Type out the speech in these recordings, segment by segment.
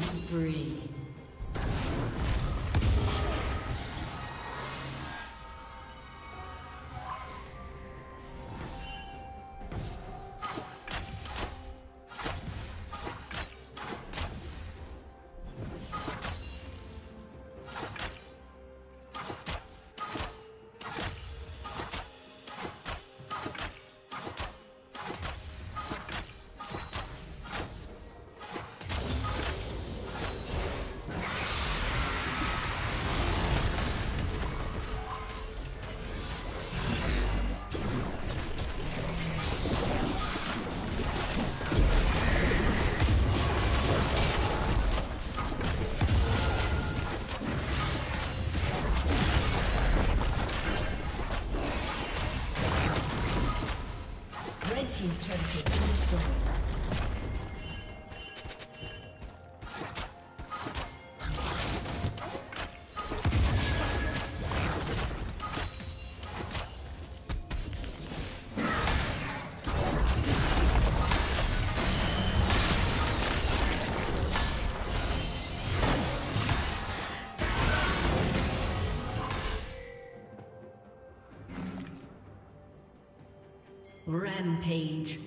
Spree. Team's turret has been destroyed. Rampage.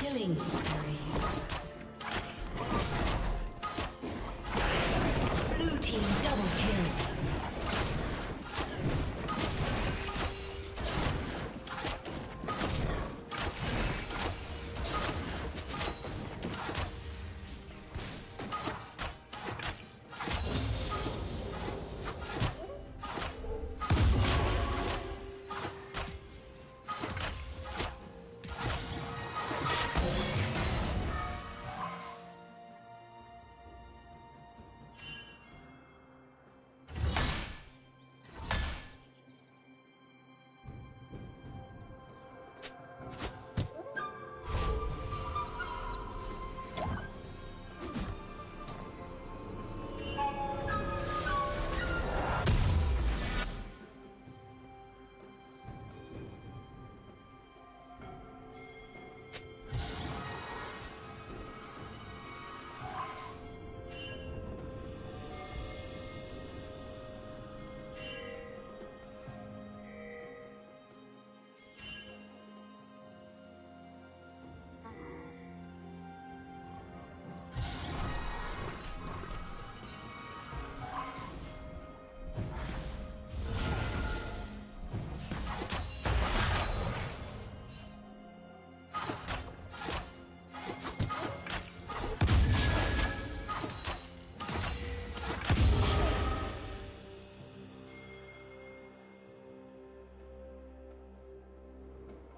Killing spree. Blue team double kill.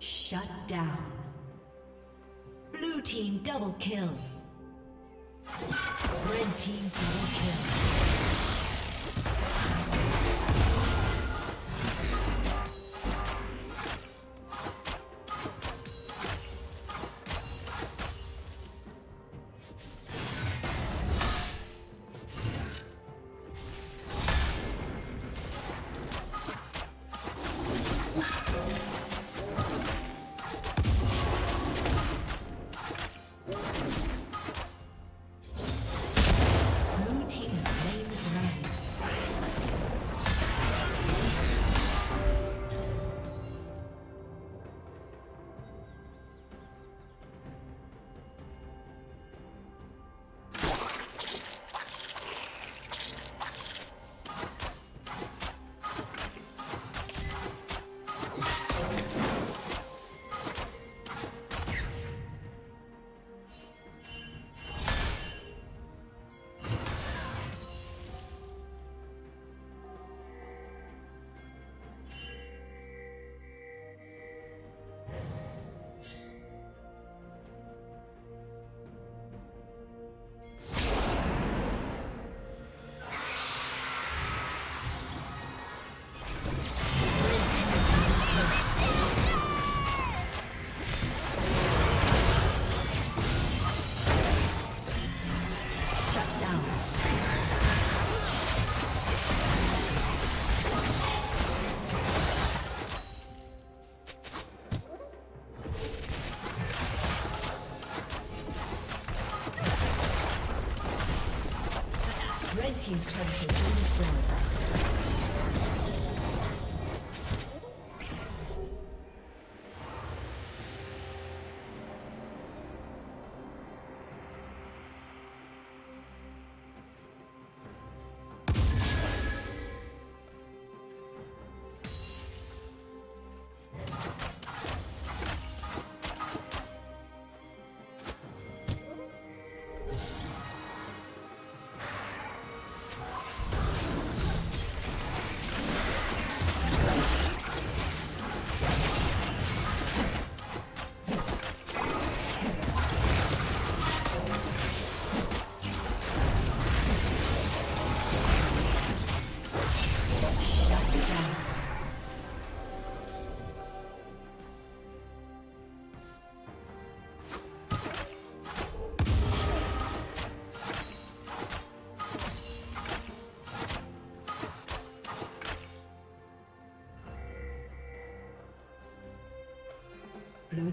Shut down. Blue team double kill. Red team double kill. team's turret has been destroyed. Blue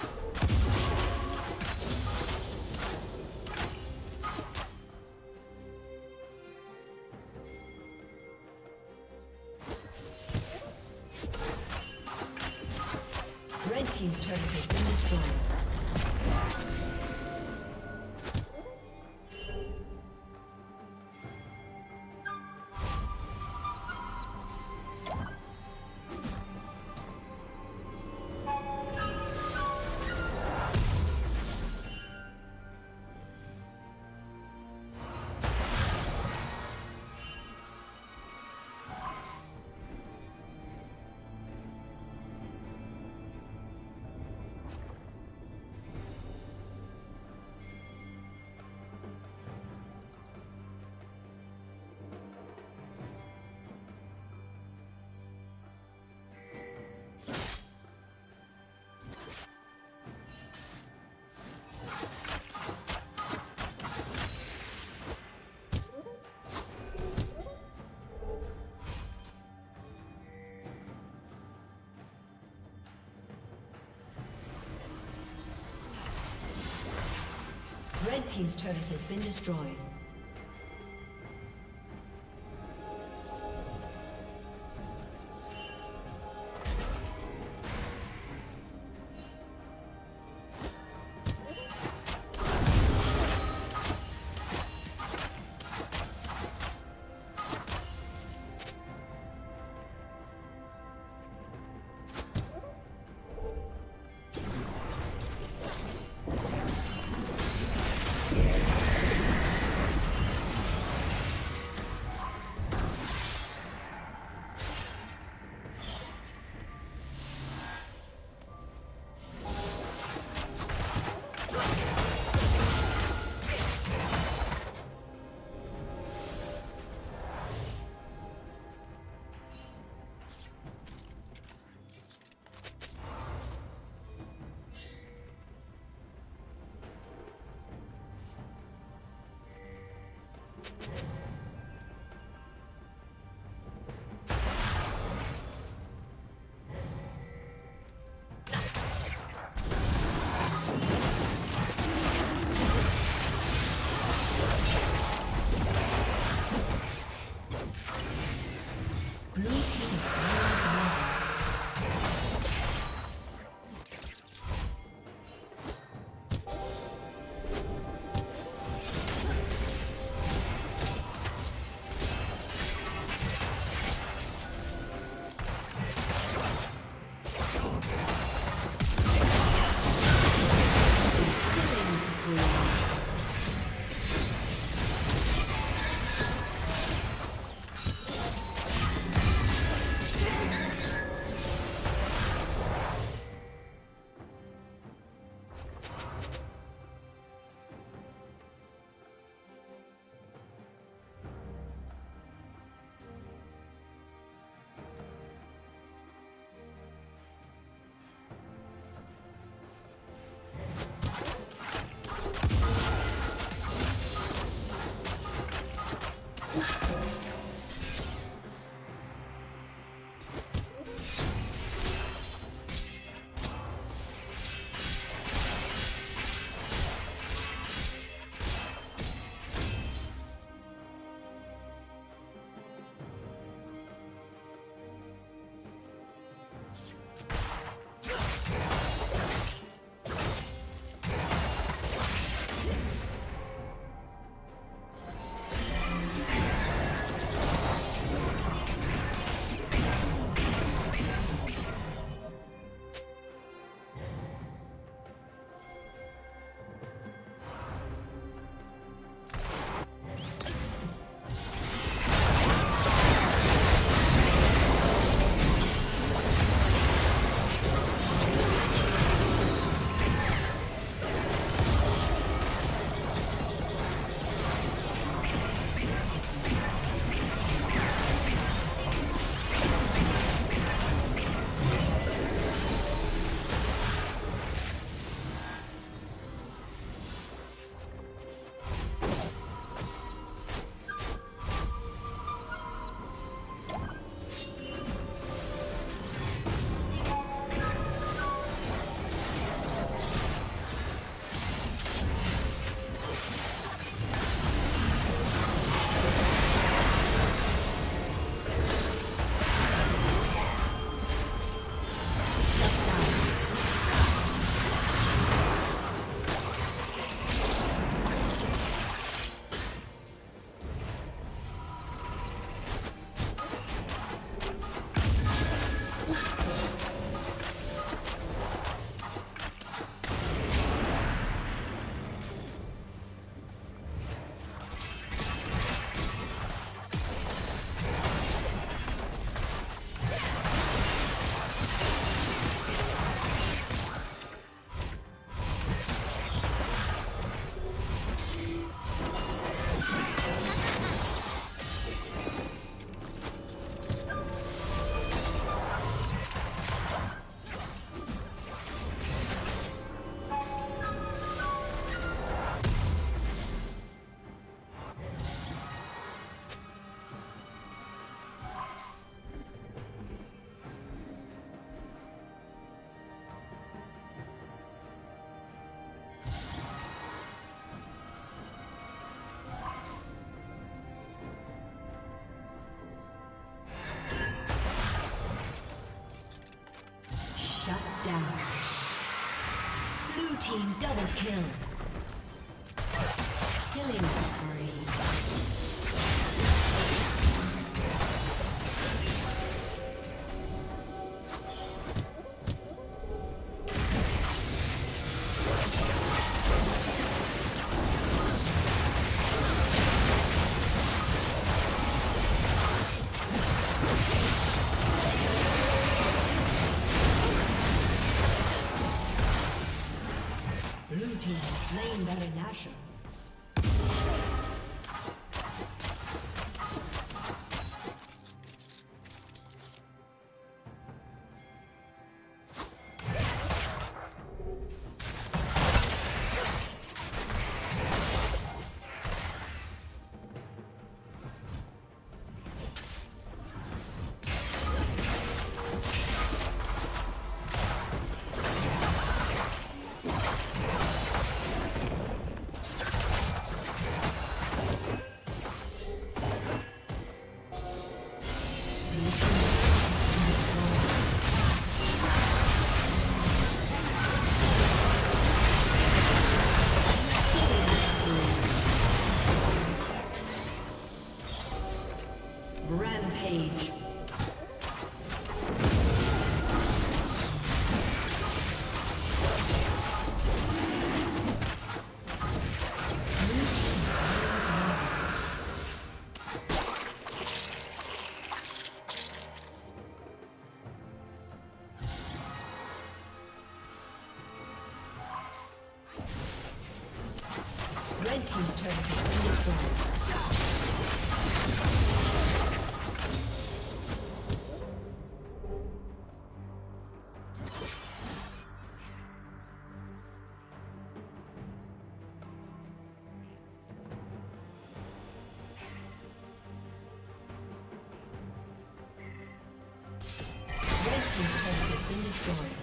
Red team's turret has been destroyed. Red team's turret has been destroyed. Team double kill. Killing spree. Slain by a national. Rampage. Red team's turret has been destroyed.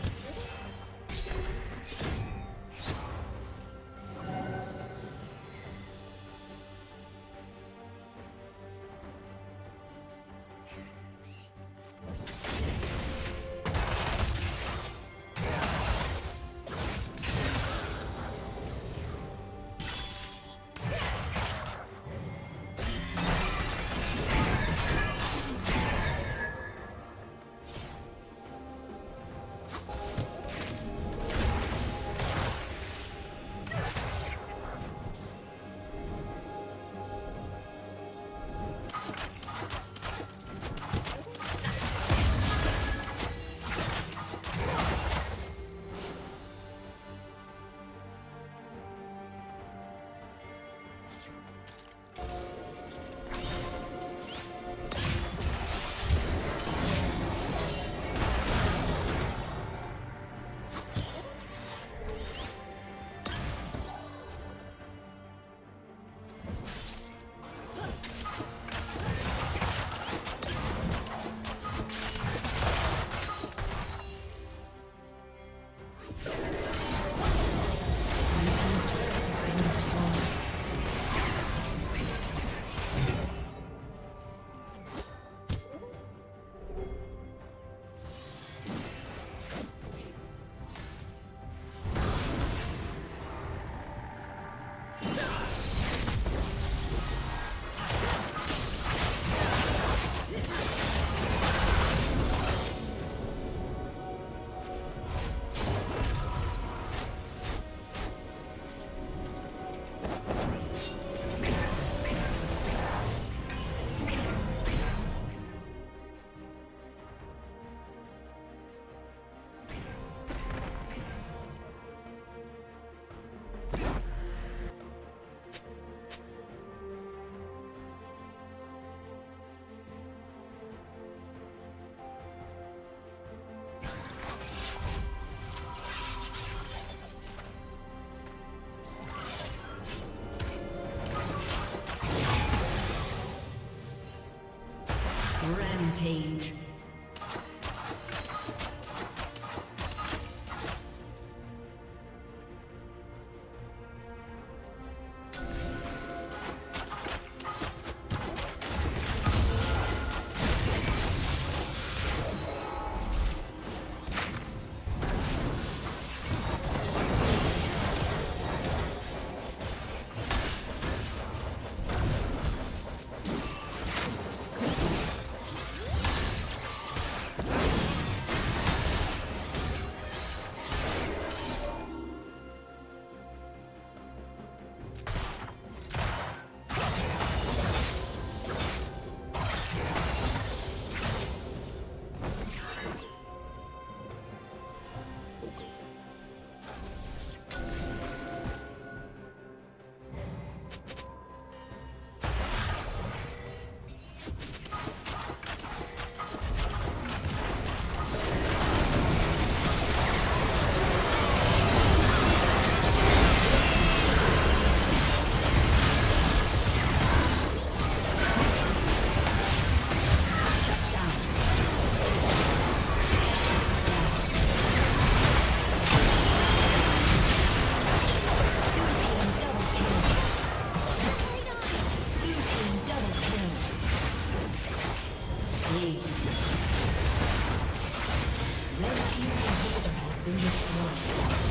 been destroyed.